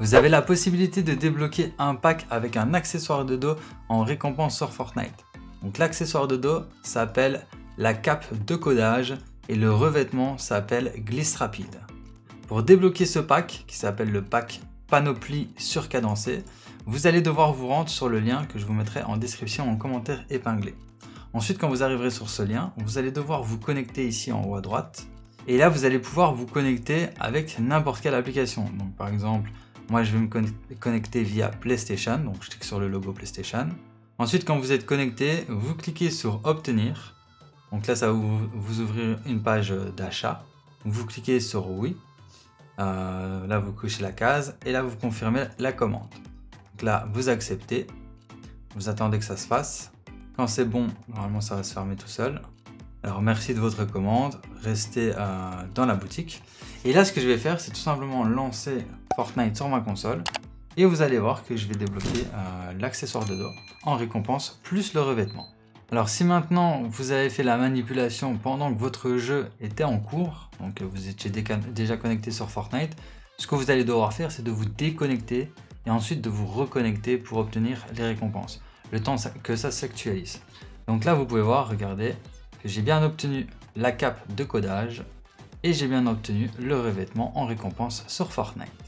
Vous avez la possibilité de débloquer un pack avec un accessoire de dos en récompense sur Fortnite. Donc l'accessoire de dos s'appelle la cape de codage et le revêtement s'appelle glisse rapide. Pour débloquer ce pack, qui s'appelle le pack Panoplie Surcadencée, vous allez devoir vous rendre sur le lien que je vous mettrai en description en commentaire épinglé. Ensuite, quand vous arriverez sur ce lien, vous allez devoir vous connecter ici en haut à droite. Et là, vous allez pouvoir vous connecter avec n'importe quelle application. Donc par exemple, moi je vais me connecter via PlayStation, donc je clique sur le logo PlayStation. Ensuite, quand vous êtes connecté, vous cliquez sur obtenir. Donc là, ça va vous ouvrir une page d'achat. Vous cliquez sur oui. Là, vous cochez la case et là, vous confirmez la commande. Donc là, vous acceptez. Vous attendez que ça se fasse. Quand c'est bon, normalement, ça va se fermer tout seul. Alors, merci de votre commande. Restez dans la boutique. Et là, ce que je vais faire, c'est tout simplement lancer Fortnite sur ma console. Et vous allez voir que je vais débloquer l'accessoire de dos en récompense plus le revêtement. Alors si maintenant vous avez fait la manipulation pendant que votre jeu était en cours, donc vous étiez déjà connecté sur Fortnite, ce que vous allez devoir faire c'est de vous déconnecter et ensuite de vous reconnecter pour obtenir les récompenses, le temps que ça s'actualise. Donc là vous pouvez voir, regardez, que j'ai bien obtenu la cape de codage et j'ai bien obtenu le revêtement en récompense sur Fortnite.